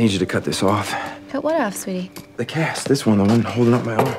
need you to cut this off. Cut what off, sweetie? The cast. This one, the one holding up my arm.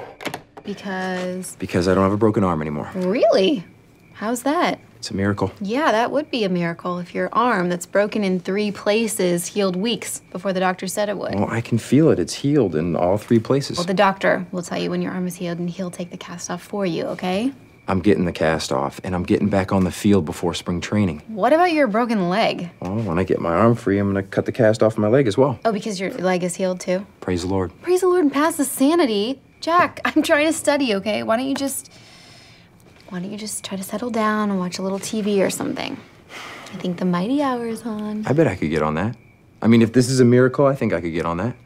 Because? Because I don't have a broken arm anymore. Really? How's that? It's a miracle. Yeah, that would be a miracle if your arm that's broken in 3 places healed weeks before the doctor said it would. Well, I can feel it. It's healed in all 3 places. Well, the doctor will tell you when your arm is healed, and he'll take the cast off for you, okay? I'm getting the cast off, and I'm getting back on the field before spring training. What about your broken leg? Well, when I get my arm free, I'm gonna cut the cast off my leg as well. Oh, because your leg is healed too? Praise the Lord. Praise the Lord and pass the sanity. Jack, I'm trying to study, okay? Why don't you just try to settle down and watch a little TV or something? I think the Mighty Hour is on. I bet I could get on that. I mean, if this is a miracle, I think I could get on that.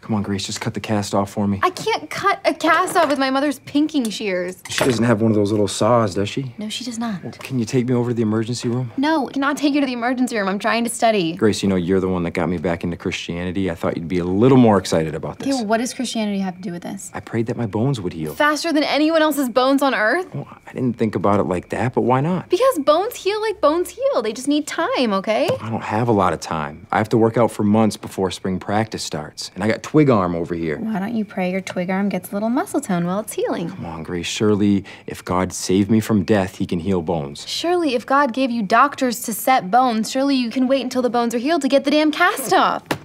Come on, Grace, just cut the cast off for me. I can't cut a cast off with my mother's pinking shears. She doesn't have one of those little saws, does she? No, she does not. Well, can you take me over to the emergency room? No, I cannot take you to the emergency room. I'm trying to study. Grace, you know, you're the one that got me back into Christianity. I thought you'd be a little more excited about this. Okay, well, what does Christianity have to do with this? I prayed that my bones would heal. Faster than anyone else's bones on earth? Well, I didn't think about it like that, but why not? Because bones heal like bones heal. They just need time, okay? I don't have a lot of time. I have to work out for months before spring practice starts, and I got twig arm over here. Why don't you pray your twig arm gets a little muscle tone while it's healing? Come on, Grace. Surely, if God saved me from death, he can heal bones. Surely, if God gave you doctors to set bones, surely you can wait until the bones are healed to get the damn cast off.